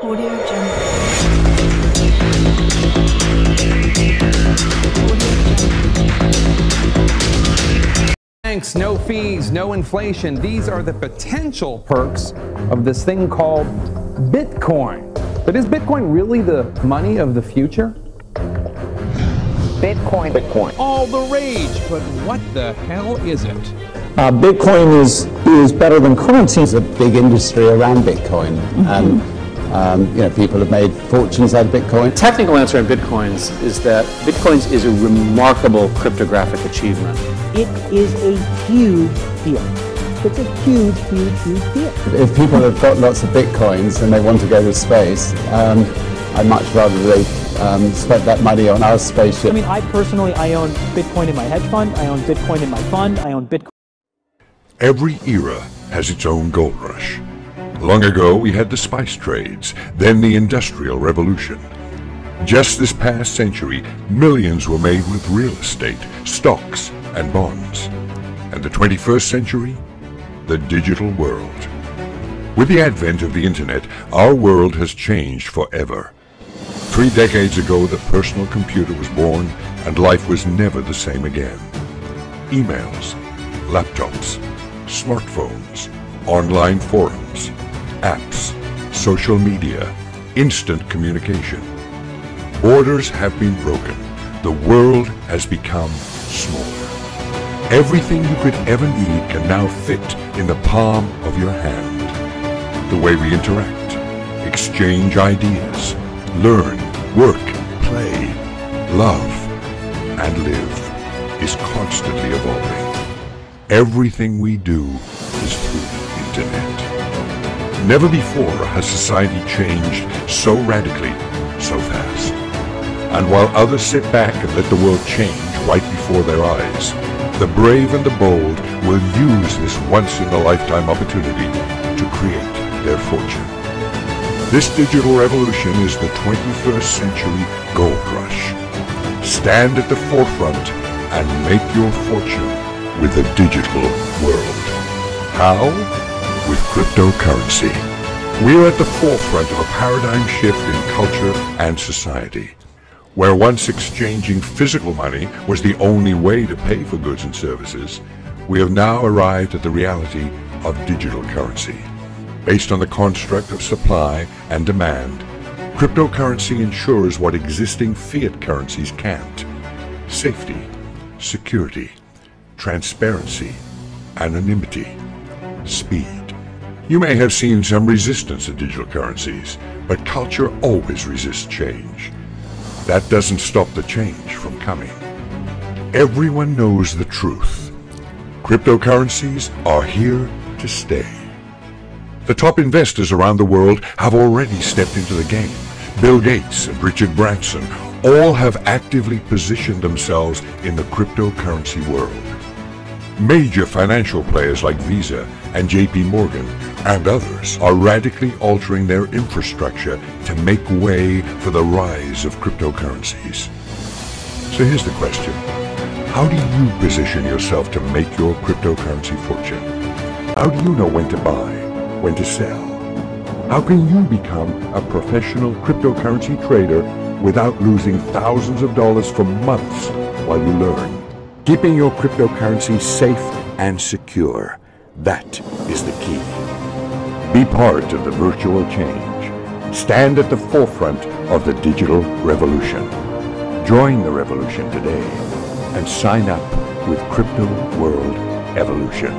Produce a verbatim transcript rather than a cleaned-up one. Audio Jungle. Thanks, no fees, no inflation. These are the potential perks of this thing called Bitcoin. But is Bitcoin really the money of the future? Bitcoin. Bitcoin. All the rage, but what the hell is it? Uh, Bitcoin is, is better than currency. There's a big industry around Bitcoin. Mm-hmm. and, Um, you know, people have made fortunes out of Bitcoin. The technical answer in Bitcoins is that Bitcoins is a remarkable cryptographic achievement. It is a huge deal. It's a huge, huge, huge deal. If people have got lots of Bitcoins and they want to go to space, um, I'd much rather they um, spent that money on our spaceship. I mean, I personally, I own Bitcoin in my hedge fund, I own Bitcoin in my fund, I own Bitcoin. Every era has its own gold rush. Long ago, we had the spice trades, then the Industrial Revolution. Just this past century, millions were made with real estate, stocks, and bonds. And the twenty-first century? The digital world. With the advent of the Internet, our world has changed forever. Three decades ago, the personal computer was born, and life was never the same again. Emails, laptops, smartphones, online forums, apps, social media, instant communication. Borders have been broken. The world has become smaller. Everything you could ever need can now fit in the palm of your hand. The way we interact, exchange ideas, learn, work, play, love, and live is constantly evolving. Everything we do is through the Internet. Never before has society changed so radically, so fast. And while others sit back and let the world change right before their eyes, the brave and the bold will use this once-in-a-lifetime opportunity to create their fortune. This digital revolution is the twenty-first century gold rush. Stand at the forefront and make your fortune with the digital world. How? With cryptocurrency. We're at the forefront of a paradigm shift in culture and society. Where once exchanging physical money was the only way to pay for goods and services, we have now arrived at the reality of digital currency. Based on the construct of supply and demand, cryptocurrency ensures what existing fiat currencies can't: safety, security, transparency, anonymity, speed. You may have seen some resistance to digital currencies, but culture always resists change. That doesn't stop the change from coming. Everyone knows the truth. Cryptocurrencies are here to stay. The top investors around the world have already stepped into the game. Bill Gates and Richard Branson all have actively positioned themselves in the cryptocurrency world. Major financial players like Visa and J P Morgan and others are radically altering their infrastructure to make way for the rise of cryptocurrencies. So here's the question. How do you position yourself to make your cryptocurrency fortune? How do you know when to buy, when to sell? How can you become a professional cryptocurrency trader without losing thousands of dollars for months while you learn? Keeping your cryptocurrency safe and secure, that is the key. Be part of the virtual change. Stand at the forefront of the digital revolution. Join the revolution today and sign up with Crypto World Evolution.